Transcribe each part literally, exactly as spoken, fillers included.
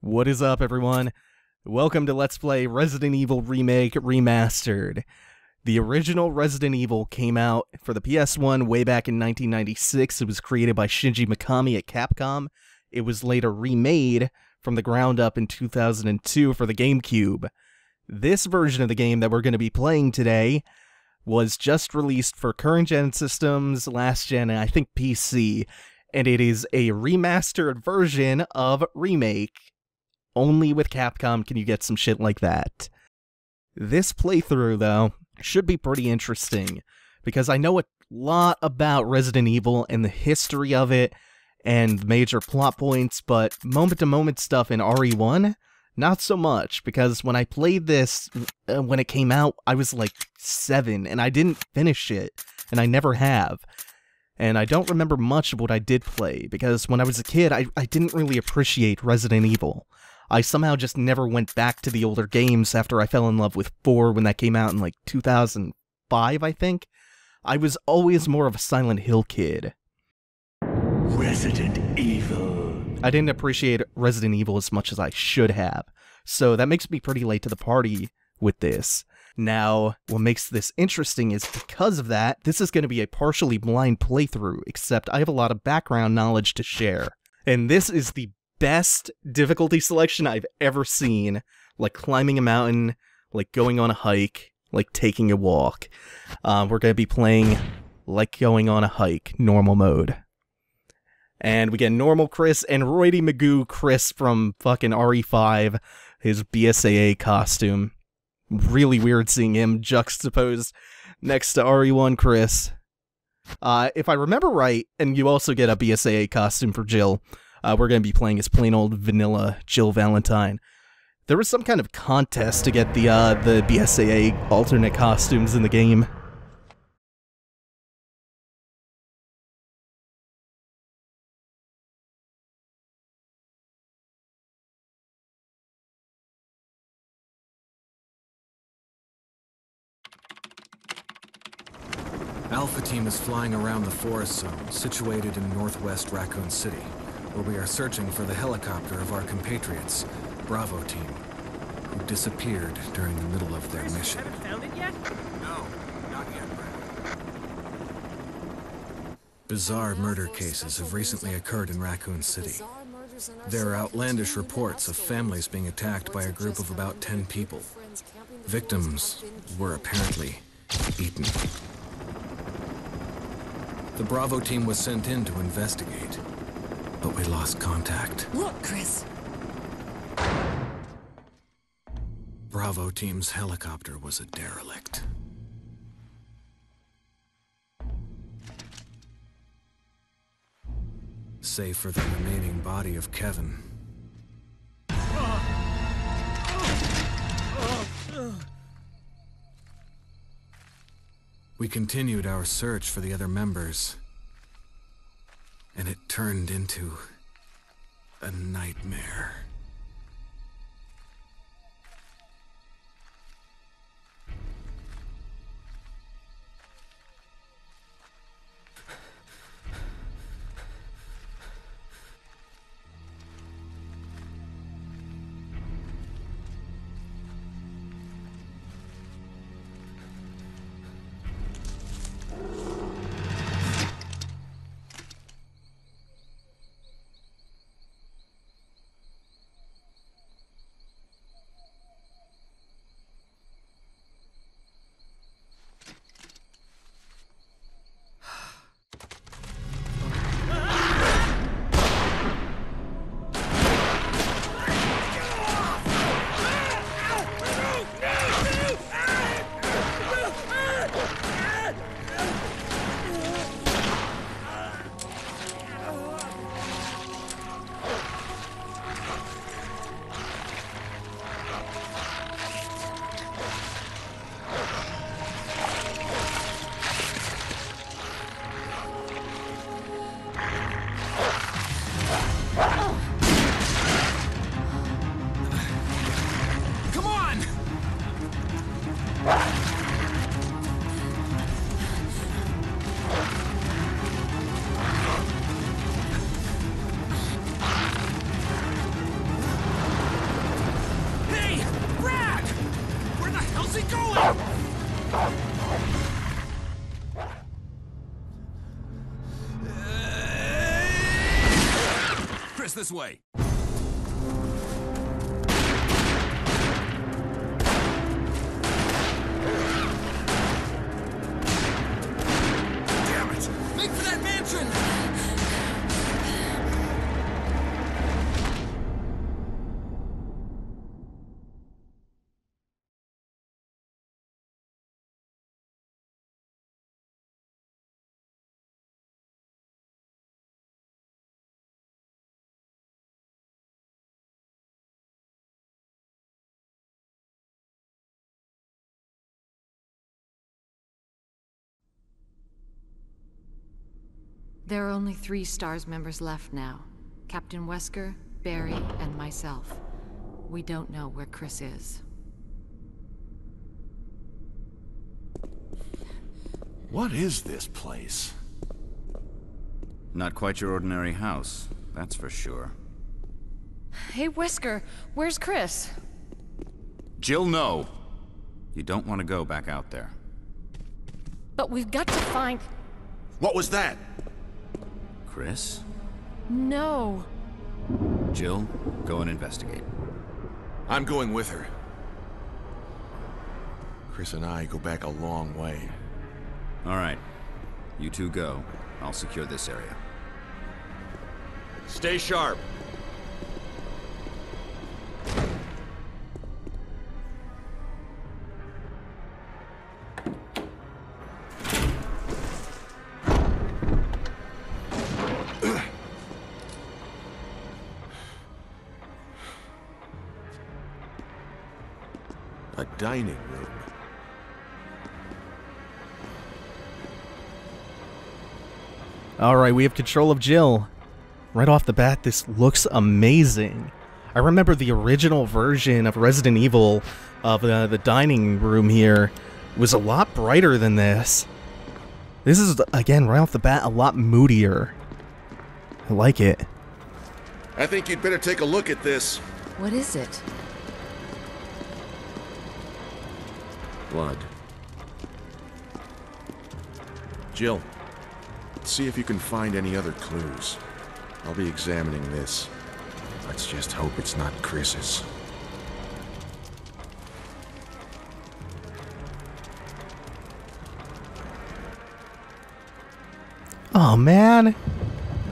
What is up, everyone? Welcome to Let's Play Resident Evil Remake Remastered. The original Resident Evil came out for the P S one way back in nineteen ninety-six. It was created by Shinji Mikami at Capcom. It was later remade from the ground up in two thousand two for the GameCube. This version of the game that we're going to be playing today was just released for current-gen systems, last-gen, and I think P C. And it is a remastered version of Remake. Only with Capcom can you get some shit like that. This playthrough, though, should be pretty interesting, because I know a lot about Resident Evil and the history of it and major plot points, but moment-to-moment stuff in R E one, not so much, because when I played this, uh, when it came out, I was like seven, and I didn't finish it, and I never have. And I don't remember much of what I did play, because when I was a kid, I, I didn't really appreciate Resident Evil. I somehow just never went back to the older games after I fell in love with four when that came out in like two thousand five, I think. I was always more of a Silent Hill kid. Resident Evil. I didn't appreciate Resident Evil as much as I should have, so that makes me pretty late to the party with this. Now, what makes this interesting is because of that, this is going to be a partially blind playthrough, except I have a lot of background knowledge to share. And this is the best difficulty selection I've ever seen, like climbing a mountain, like going on a hike, like taking a walk. Uh, we're going to be playing like going on a hike, normal mode. And we get normal Chris and Roidy Magoo Chris from fucking R E five, his B S A A costume. Really weird seeing him juxtaposed next to R E one Chris. Uh, if I remember right, and you also get a B S A A costume for Jill. Uh, we're going to be playing as plain old vanilla Jill Valentine. There was some kind of contest to get the uh, the B S A A alternate costumes in the game. Alpha Team is flying around the forest zone, situated in northwest Raccoon City, where we are searching for the helicopter of our compatriots, Bravo Team, who disappeared during the middle of their mission. Haven't found it yet? No, not yet, Brad. Bizarre murder cases have recently occurred in Raccoon City. There are outlandish reports of families being attacked by a group of about ten people. Victims were apparently eaten. The Bravo Team was sent in to investigate, but we lost contact. Look, Chris! Bravo Team's helicopter was a derelict. Save for the remaining body of Kevin. We continued our search for the other members, and it turned into a nightmare. this way. Damn it! Make for that mansion! There are only three STARS members left now. Captain Wesker, Barry, and myself. We don't know where Chris is. What is this place? Not quite your ordinary house, that's for sure. Hey, Wesker, where's Chris? Jill, no! You don't want to go back out there. But we've got to find... What was that? Chris? No. Jill, go and investigate. I'm going with her. Chris and I go back a long way. All right. You two go. I'll secure this area. Stay sharp. Dining room. All right, we have control of Jill. Right off the bat, this looks amazing. I remember the original version of Resident Evil of uh, the dining room here was a lot brighter than this. This is, again, right off the bat, a lot moodier. I like it. I think you'd better take a look at this. What is it? Blood. Jill, see if you can find any other clues. I'll be examining this. Let's just hope it's not Chris's. Oh man.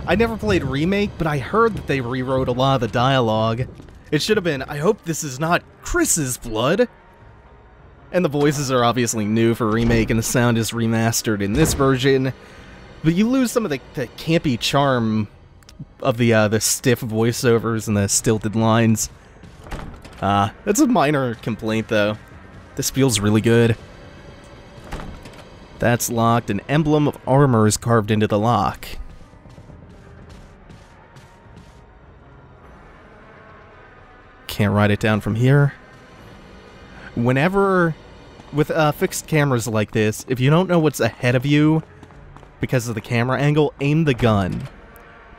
I never played Remake, but I heard that they rewrote a lot of the dialogue. It should have been, I hope this is not Chris's blood. And the voices are obviously new for Remake, and the sound is remastered in this version. But you lose some of the, the campy charm of the uh, the stiff voiceovers and the stilted lines. Uh, that's a minor complaint, though. This feels really good. That's locked. An emblem of armor is carved into the lock. Can't write it down from here. Whenever, with uh, fixed cameras like this, if you don't know what's ahead of you because of the camera angle, aim the gun.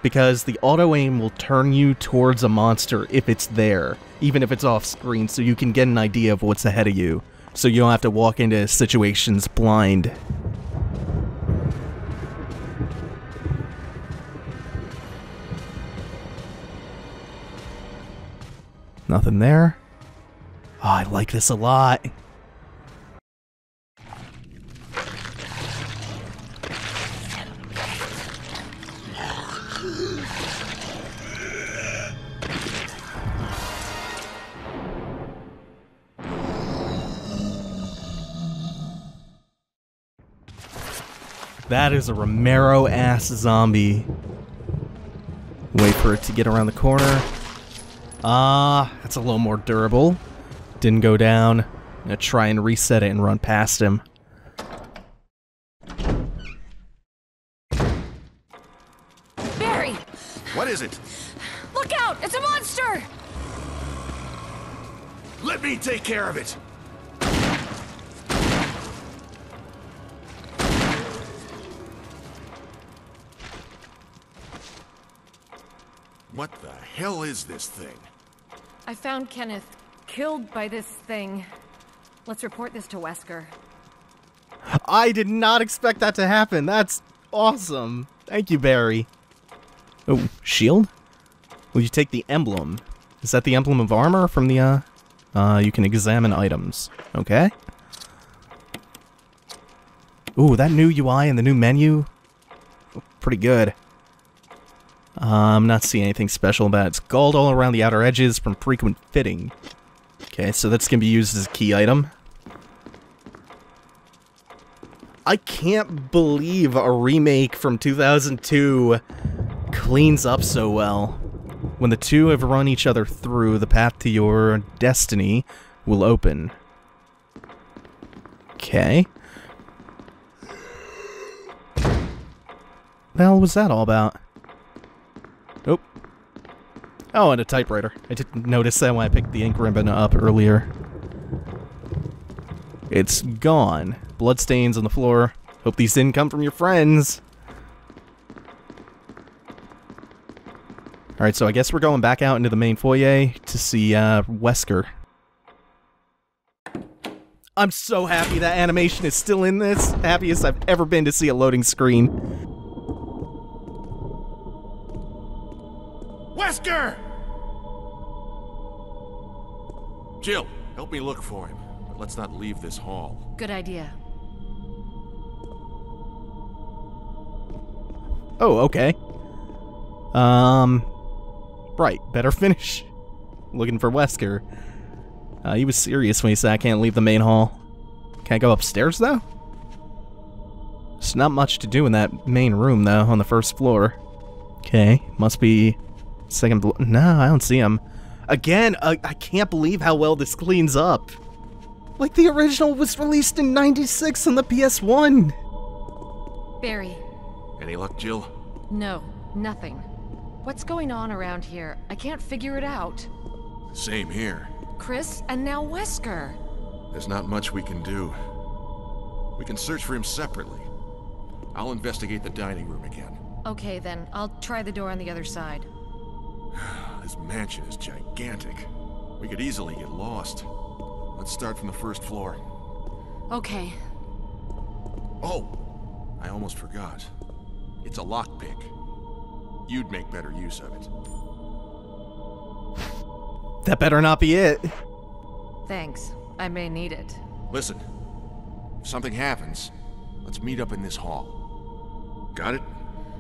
Because the auto-aim will turn you towards a monster if it's there, even if it's off-screen, so you can get an idea of what's ahead of you. So you don't have to walk into situations blind. Nothing there. Oh, I like this a lot. That is a Romero-ass zombie. Wait for it to get around the corner. Ah, uh, that's a little more durable. Didn't go down. I'm gonna try and reset it and run past him. Barry! What is it? Look out! It's a monster! Let me take care of it! What the hell is this thing? I found Kenneth. Killed by this thing. Let's report this to Wesker. I did not expect that to happen. That's awesome. Thank you, Barry. Oh, shield? Will you take the emblem? Is that the emblem of armor from the, uh... Uh, you can examine items. Okay. Ooh, that new U I and the new menu? Pretty good. I'm um, not seeing anything special about it. It's gold all around the outer edges from frequent fitting. Okay, so that's going to be used as a key item. I can't believe a remake from two thousand two cleans up so well. When the two have run each other through, the path to your destiny will open. Okay. The hell was that all about? Oh. Oh, and a typewriter. I didn't notice that when I picked the ink ribbon up earlier. It's gone. Bloodstains on the floor. Hope these didn't come from your friends. Alright, so I guess we're going back out into the main foyer to see, uh, Wesker. I'm so happy that animation is still in this. Happiest I've ever been to see a loading screen. Wesker! Jill, help me look for him. But let's not leave this hall. Good idea. Oh, okay. Um... Right, better finish. Looking for Wesker. Uh, he was serious when he said I can't leave the main hall. Can't go upstairs, though? There's not much to do in that main room, though, on the first floor. Okay, must be second floor. No, I don't see him. Again, I, I can't believe how well this cleans up. Like, the original was released in ninety-six on the P S one. Barry. Any luck, Jill? No, nothing. What's going on around here? I can't figure it out. Same here. Chris, and now Wesker. There's not much we can do. We can search for him separately. I'll investigate the dining room again. Okay then, I'll try the door on the other side. This mansion is gigantic. We could easily get lost. Let's start from the first floor. Okay. Oh! I almost forgot. It's a lockpick. You'd make better use of it. That better not be it. Thanks. I may need it. Listen. If something happens, let's meet up in this hall. Got it?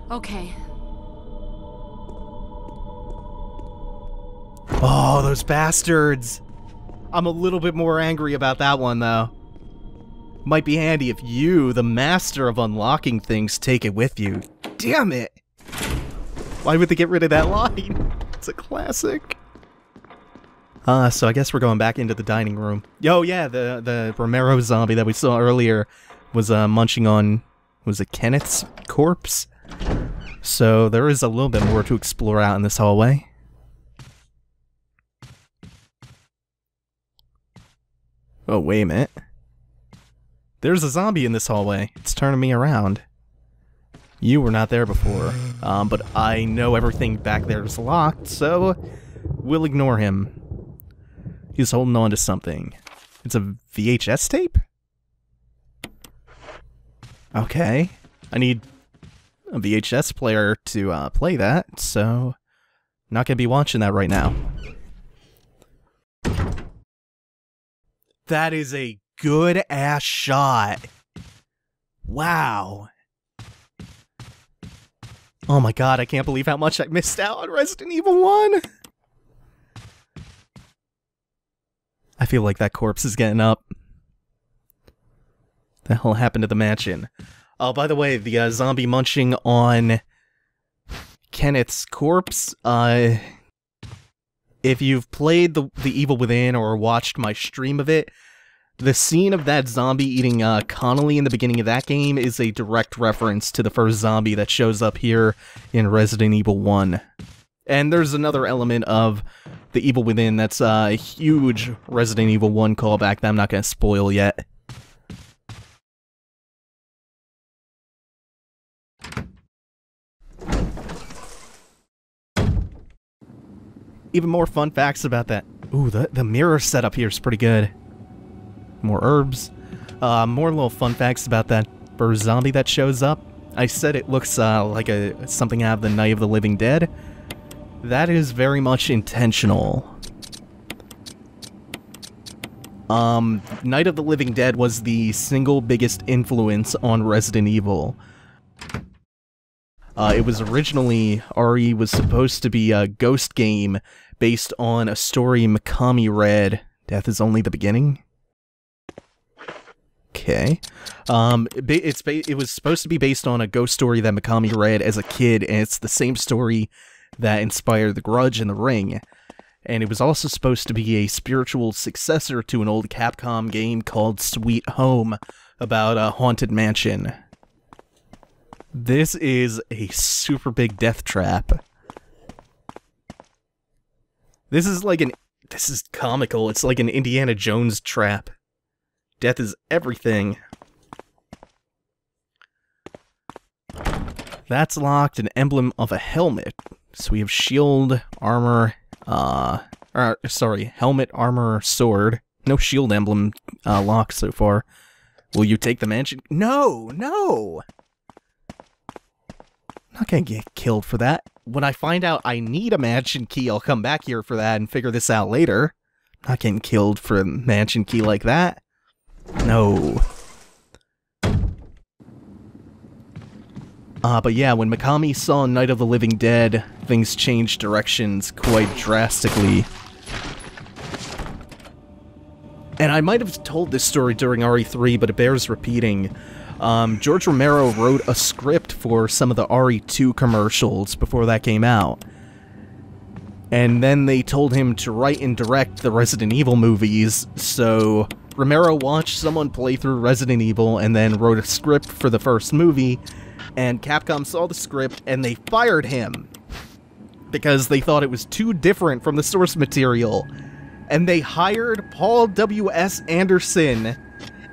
Okay. Oh, those bastards. I'm a little bit more angry about that one, though. Might be handy if you, the master of unlocking things, take it with you. Damn it! Why would they get rid of that line? It's a classic. Uh, so I guess we're going back into the dining room. Yo, yeah, the the Romero zombie that we saw earlier was uh, munching on, was it Kenneth's corpse? So there is a little bit more to explore out in this hallway. Oh, wait a minute. There's a zombie in this hallway. It's turning me around. You were not there before, um, but I know everything back there is locked, so we'll ignore him. He's holding on to something. It's a V H S tape? Okay. I need a V H S player to uh, play that, so I'm not going to be watching that right now. That is a good-ass shot. Wow. Oh my god, I can't believe how much I missed out on Resident Evil one! I feel like that corpse is getting up. The hell happened to the mansion? Oh, by the way, the uh, zombie munching on Kenneth's corpse, uh... if you've played the, the Evil Within or watched my stream of it, the scene of that zombie eating uh, Connolly in the beginning of that game is a direct reference to the first zombie that shows up here in Resident Evil one. And there's another element of the Evil Within that's uh, a huge Resident Evil one callback that I'm not going to spoil yet. Even more fun facts about that. Ooh, the, the mirror setup here is pretty good. More herbs. Uh, more little fun facts about that bird zombie that shows up. I said it looks uh, like a something out of the Night of the Living Dead. That is very much intentional. Um, Night of the Living Dead was the single biggest influence on Resident Evil. Uh, it was originally, R E was supposed to be a ghost game based on a story Mikami read, Death is Only the Beginning? Okay. Um, it's ba- it was supposed to be based on a ghost story that Mikami read as a kid, and it's the same story that inspired The Grudge and The Ring. And it was also supposed to be a spiritual successor to an old Capcom game called Sweet Home, about a haunted mansion. This is a super big death trap. This is like an... This is comical. It's like an Indiana Jones trap. Death is everything. That's locked, an emblem of a helmet. So we have shield, armor... Uh, or, sorry, helmet, armor, sword. No shield emblem uh, locked so far. Will you take the mansion? No, no! I'm not gonna get killed for that. When I find out I need a mansion key, I'll come back here for that and figure this out later. I'm not getting killed for a mansion key like that. No. Uh, but yeah, when Mikami saw Night of the Living Dead, things changed directions quite drastically. And I might have told this story during R E three, but it bears repeating. Um, George Romero wrote a script for some of the R E two commercials before that came out. And then they told him to write and direct the Resident Evil movies, so... Romero watched someone play through Resident Evil and then wrote a script for the first movie, and Capcom saw the script and they fired him because they thought it was too different from the source material. And they hired Paul W S Anderson,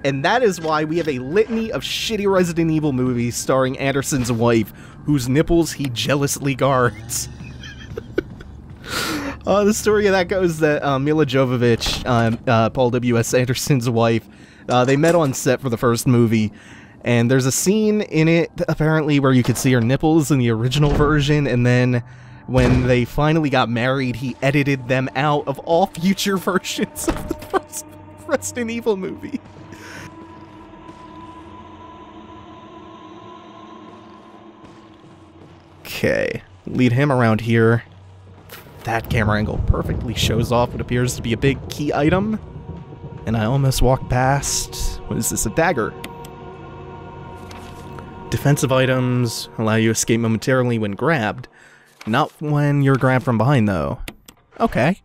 and that is why we have a litany of shitty Resident Evil movies starring Anderson's wife, whose nipples he jealously guards. Uh, the story of that goes that uh, Mila Jovovich, uh, uh, Paul W S Anderson's wife, uh, they met on set for the first movie, and there's a scene in it, apparently, where you could see her nipples in the original version, and then when they finally got married, he edited them out of all future versions of the first Resident Evil movie. Okay, lead him around here. That camera angle perfectly shows off what appears to be a big key item. And I almost walked past... What is this? A dagger. Defensive items allow you to escape momentarily when grabbed. Not when you're grabbed from behind, though. Okay.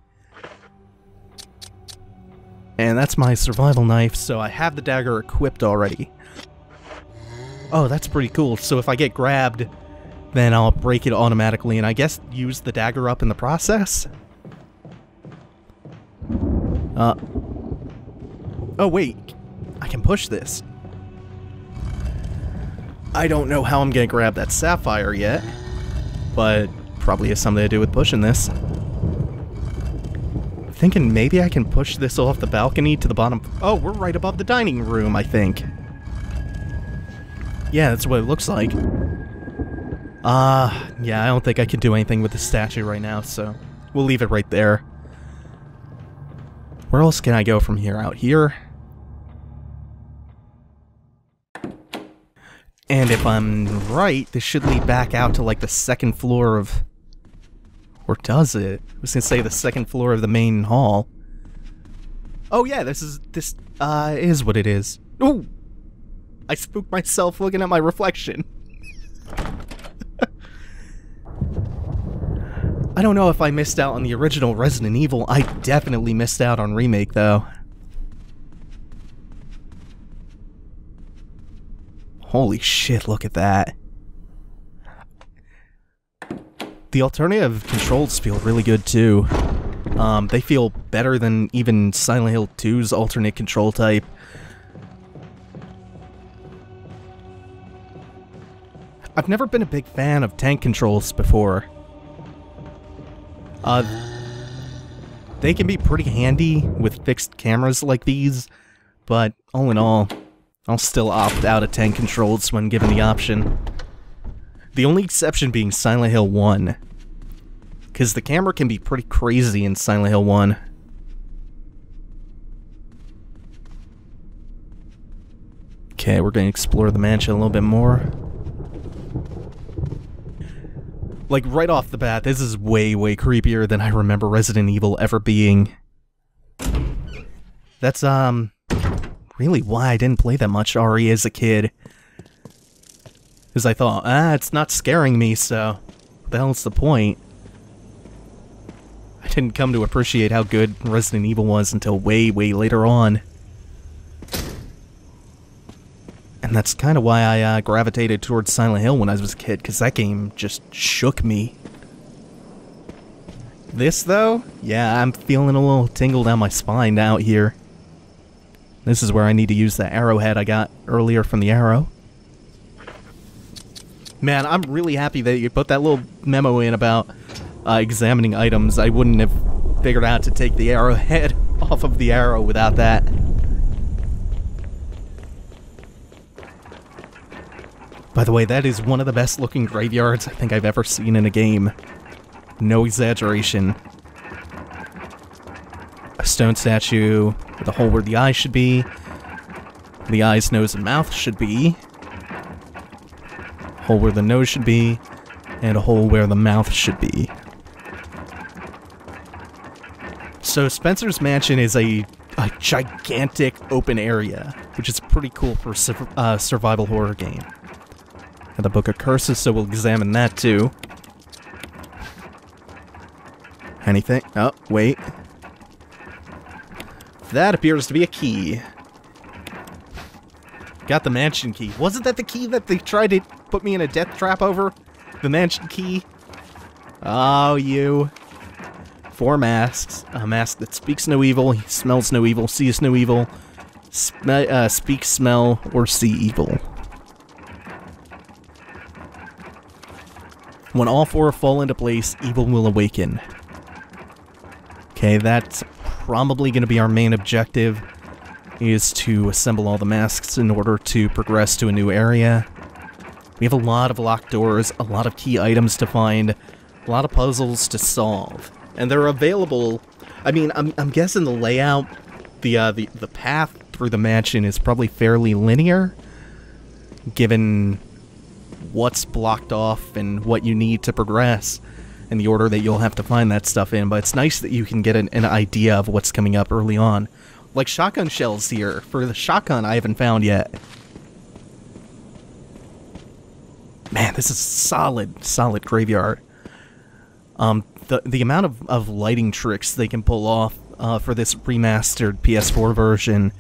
And that's my survival knife, so I have the dagger equipped already. Oh, that's pretty cool. So if I get grabbed... Then I'll break it automatically, and I guess use the dagger up in the process? Uh... Oh wait, I can push this. I don't know how I'm gonna grab that sapphire yet, but probably has something to do with pushing this. I'm thinking maybe I can push this off the balcony to the bottom... Oh, we're right above the dining room, I think. Yeah, that's what it looks like. Ah, uh, yeah, I don't think I can do anything with the statue right now, so we'll leave it right there. Where else can I go from here? Out here? And if I'm right, this should lead back out to, like, the second floor of... Or does it? I was gonna say the second floor of the main hall. Oh yeah, this is... this, uh, is what it is. Ooh! I spooked myself looking at my reflection. I don't know if I missed out on the original Resident Evil. I definitely missed out on Remake, though. Holy shit, look at that. The alternative controls feel really good, too. Um, they feel better than even Silent Hill two's alternate control type. I've never been a big fan of tank controls before. Uh, they can be pretty handy with fixed cameras like these, but all in all, I'll still opt out of tank controls when given the option. The only exception being Silent Hill one. because the camera can be pretty crazy in Silent Hill one. Okay, we're going to explore the mansion a little bit more. Like, right off the bat, this is way, way creepier than I remember Resident Evil ever being. That's, um... really why I didn't play that much R E as a kid. Because I thought, ah, it's not scaring me, so... what the hell's the point? I didn't come to appreciate how good Resident Evil was until way, way later on. And that's kind of why I uh, gravitated towards Silent Hill when I was a kid, because that game just shook me. This, though? Yeah, I'm feeling a little tingle down my spine out here. This is where I need to use the arrowhead I got earlier from the arrow. Man, I'm really happy that you put that little memo in about uh, examining items. I wouldn't have figured out to take the arrowhead off of the arrow without that. By the way, that is one of the best looking graveyards I think I've ever seen in a game. No exaggeration. A stone statue with a hole where the eye should be. The eyes, nose, and mouth should be. Hole where the nose should be. And a hole where the mouth should be. So Spencer's Mansion is a, a gigantic open area, which is pretty cool for a uh, survival horror game. Got the Book of Curses, so we'll examine that too. Anything? Oh, wait. That appears to be a key. Got the mansion key. Wasn't that the key that they tried to put me in a death trap over? The mansion key? Oh, you. Four masks. A mask that speaks no evil, smells no evil, sees no evil, sm uh, speaks, smell, or see evil. When all four fall into place, evil will awaken. Okay, that's probably going to be our main objective, is to assemble all the masks in order to progress to a new area. We have a lot of locked doors, a lot of key items to find, a lot of puzzles to solve. And they're available... I mean, I'm, I'm guessing the layout, the, uh, the, the path through the mansion is probably fairly linear, given what's blocked off and what you need to progress and the order that you'll have to find that stuff in, but it's nice that you can get an, an idea of what's coming up early on. Like shotgun shells here, for the shotgun I haven't found yet. Man, this is solid, solid graveyard. Um, the, the amount of, of lighting tricks they can pull off uh, for this remastered P S four version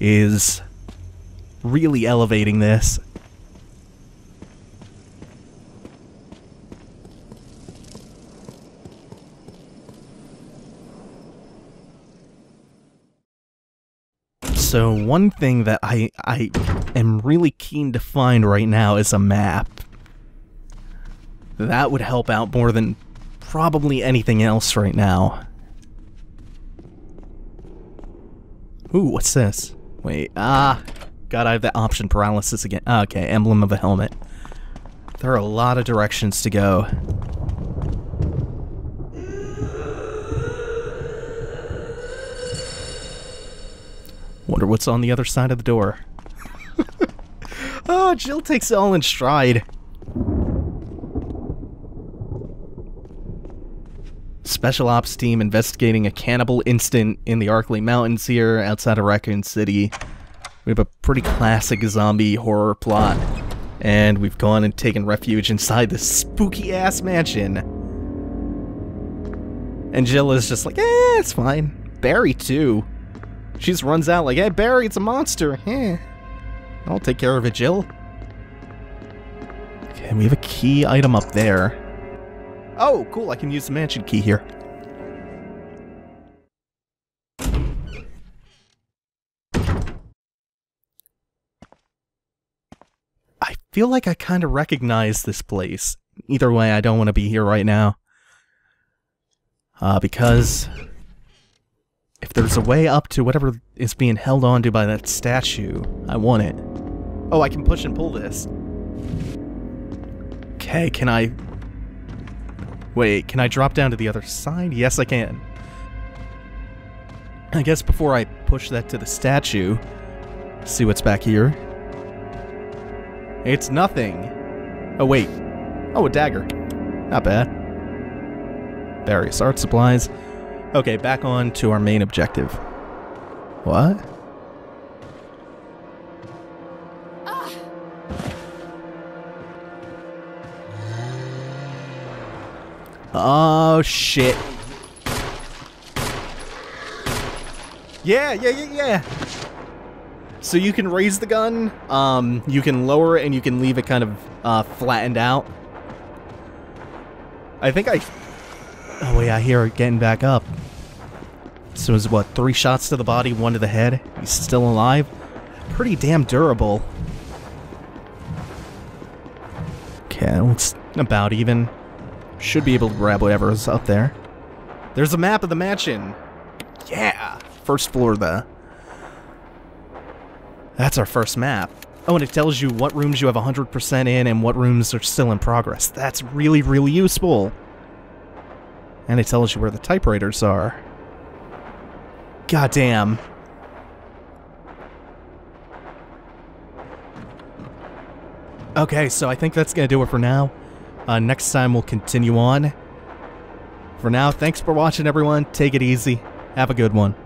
is really elevating this. So one thing that I, I am really keen to find right now is a map. That would help out more than probably anything else right now. Ooh, what's this? Wait, ah, God, I have that option paralysis again. Ah, okay, emblem of a helmet. There are a lot of directions to go. Wonder what's on the other side of the door. Oh, Jill takes it all in stride. Special ops team investigating a cannibal incident in the Arklay Mountains here outside of Raccoon City. We have a pretty classic zombie horror plot. And we've gone and taken refuge inside this spooky ass mansion. And Jill is just like, eh, it's fine. Barry too. She just runs out like, hey, Barry, it's a monster. Eh, I'll take care of it, Jill. Okay, we have a key item up there. Oh, cool, I can use the mansion key here. I feel like I kind of recognize this place. Either way, I don't want to be here right now. Uh, because... if there's a way up to whatever is being held onto by that statue, I want it. Oh, I can push and pull this. Okay, can I... Wait, can I drop down to the other side? Yes, I can. I guess before I push that to the statue, see what's back here. It's nothing. Oh, wait. Oh, a dagger. Not bad. Various art supplies. Okay, back on to our main objective. What? Ah. Oh, shit. Yeah, yeah, yeah, yeah. So you can raise the gun, um, you can lower it, and you can leave it kind of uh, flattened out. I think I... Oh, yeah, I hear it getting back up. So it was, what, three shots to the body, one to the head? He's still alive? Pretty damn durable. Okay, it's about even. Should be able to grab whatever's up there. There's a map of the mansion. Yeah! First floor, though. That's our first map. Oh, and it tells you what rooms you have one hundred percent in and what rooms are still in progress. That's really, really useful. And it tells you where the typewriters are. Goddamn. Okay, so I think that's going to do it for now. Uh, next time we'll continue on. For now, thanks for watching, everyone. Take it easy. Have a good one.